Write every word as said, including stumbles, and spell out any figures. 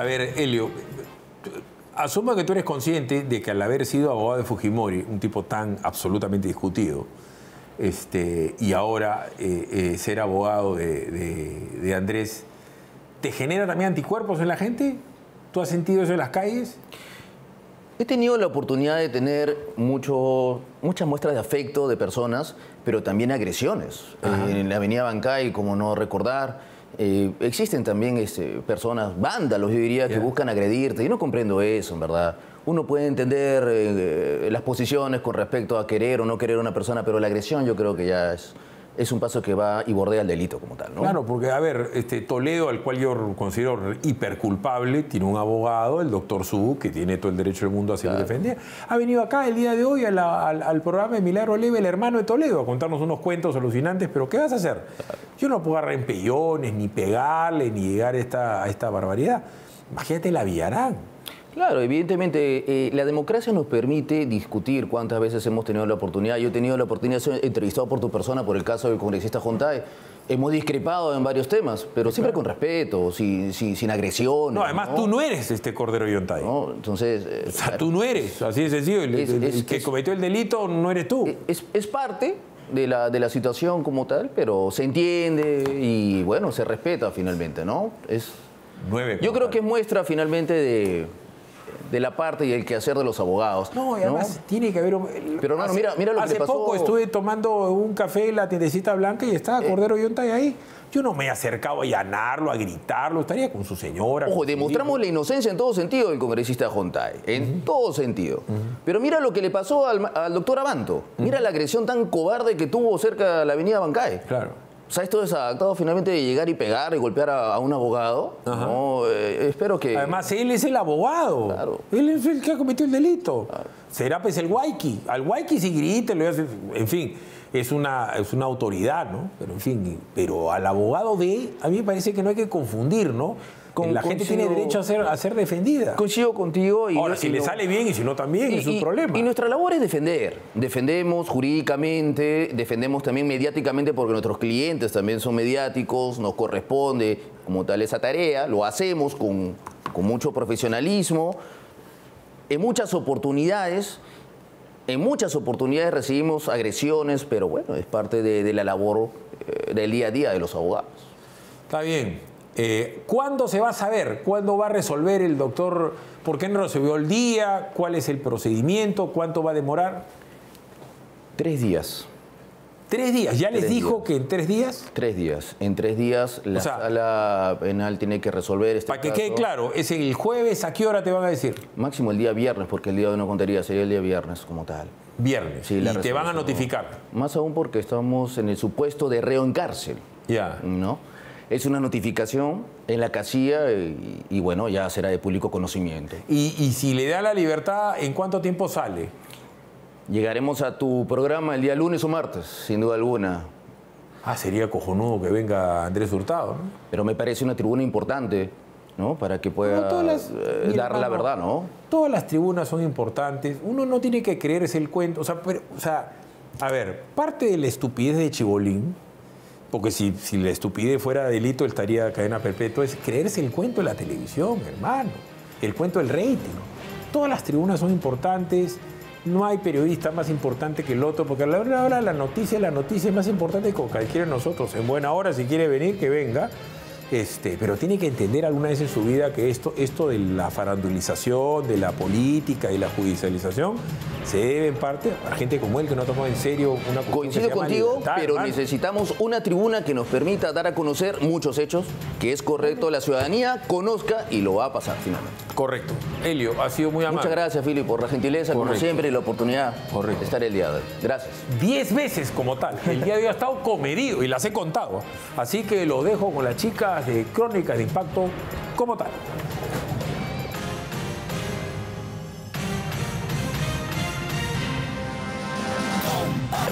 A ver, Elio, asuma que tú eres consciente de que al haber sido abogado de Fujimori, un tipo tan absolutamente discutido, este, y ahora eh, eh, ser abogado de, de, de Andrés, ¿te genera también anticuerpos en la gente? ¿Tú has sentido eso en las calles? He tenido la oportunidad de tener mucho, muchas muestras de afecto de personas, pero también agresiones. Eh, en la Avenida Abancay, como no recordar, eh, existen también este, personas, vándalos, yo diría, yeah. que buscan agredirte. Yo no comprendo eso, en verdad. Uno puede entender eh, las posiciones con respecto a querer o no querer a una persona, pero la agresión yo creo que ya es... es un paso que va y bordea el delito como tal, ¿no? Claro, porque, a ver, este Toledo, al cual yo considero hiperculpable, tiene un abogado, el doctor Su, que tiene todo el derecho del mundo a ser defendido. Ha venido acá el día de hoy a la, al, al programa de Milagro Leve, el hermano de Toledo, a contarnos unos cuentos alucinantes, pero ¿qué vas a hacer? Claro. Yo no puedo agarrar empellones, ni pegarle, ni llegar a esta, a esta barbaridad. Imagínate la Villarán. Claro, evidentemente, eh, la democracia nos permite discutir cuántas veces hemos tenido la oportunidad. Yo he tenido la oportunidad de ser entrevistado por tu persona por el caso del congresista Jontay. Hemos discrepado en varios temas, pero siempre claro. con respeto, sin, sin, sin agresión. No, además ¿no? tú no eres este Cordero Jontay. No, entonces... Eh, o sea, claro. tú no eres, así de sencillo. El, es, el, el es, que es, cometió el delito no eres tú. Es, es parte de la, de la situación como tal, pero se entiende y, bueno, se respeta finalmente, ¿no? Es... Nueve, yo creo tal. que es muestra finalmente de... de la parte y el quehacer de los abogados. No, y además ¿no? tiene que haber... Pero hermano, mira, mira lo que le pasó. Hace poco estuve tomando un café en la tiendecita blanca y estaba eh. Cordero Jontay ahí. Yo no me he acercado a allanarlo, a gritarlo, estaría con su señora. Ojo, demostramos la inocencia en todo sentido del congresista Jontay, en uh-huh. todo sentido. Uh-huh. Pero mira lo que le pasó al, al doctor Abanto. Uh-huh. Mira la agresión tan cobarde que tuvo cerca de la avenida Abancay. Claro. O sea, esto desadaptado finalmente de llegar y pegar y golpear a, a un abogado. No, eh, espero que... Además, él es el abogado. Claro. Él es el que ha cometido el delito. Claro. Será pues el Waiki. Al Waiki sí grite, lo hace... En fin, es una, es una autoridad, ¿no? Pero en fin, pero al abogado de... A mí me parece que no hay que confundir, ¿no? Con, la gente tiene derecho a ser, a ser defendida. Coincido contigo. Y ahora, no, si y le no, sale bien y si no también, y, es un y, problema. Y nuestra labor es defender. Defendemos jurídicamente, defendemos también mediáticamente porque nuestros clientes también son mediáticos, nos corresponde como tal esa tarea, lo hacemos con, con mucho profesionalismo. En muchas oportunidades, en muchas oportunidades recibimos agresiones, pero bueno, es parte de, de la labor eh, del día a día de los abogados. Está bien. Eh, ¿Cuándo se va a saber? ¿Cuándo va a resolver el doctor? ¿Por qué no resolvió el día? ¿Cuál es el procedimiento? ¿Cuánto va a demorar? Tres días. ¿Tres días? ¿Ya tres les dijo días. que en tres días? Tres días. En tres días la o sea, sala penal tiene que resolver este Para que caso. quede claro, es el jueves, ¿a qué hora te van a decir? Máximo el día viernes, porque el día de no contaría sería el día viernes como tal. Viernes. Sí, y te van a notificar. Más aún porque estamos en el supuesto de reo en cárcel. Ya. ¿No? Es una notificación en la casilla y, y, bueno, ya será de público conocimiento. ¿Y, y si le da la libertad, ¿en cuánto tiempo sale? Llegaremos a tu programa el día lunes o martes, sin duda alguna. Ah, sería cojonudo que venga Andrés Hurtado, ¿no? Pero me parece una tribuna importante, ¿no? Para que pueda no, todas las, eh, mira, dar la no, verdad, ¿no? Todas las tribunas son importantes. Uno no tiene que creerse el cuento. O sea, pero, o sea a ver, parte de la estupidez de Chibolín... Porque si, si la estupidez fuera delito, él estaría a cadena perpetua. Es creerse el cuento de la televisión, hermano. El cuento del rating. Todas las tribunas son importantes. No hay periodista más importante que el otro. Porque a la hora de la noticia, la noticia es más importante que cualquiera de nosotros. En buena hora, si quiere venir, que venga. Este, pero tiene que entender alguna vez en su vida que esto, esto de la farandulización, de la política y la judicialización se debe en parte a gente como él que no tomó en serio una cuestión. Coincido contigo, libertad, pero hermano. Necesitamos una tribuna que nos permita dar a conocer muchos hechos, que es correcto la ciudadanía conozca y lo va a pasar finalmente. Correcto. Elio, ha sido muy amable. Muchas gracias, Filipe, por la gentileza, correcto. Como siempre, y la oportunidad correcto. de estar el día de hoy. Gracias. Diez veces como tal. El día de hoy ha estado comedido y las he contado. Así que lo dejo con la chica de Crónicas de Impacto como tal.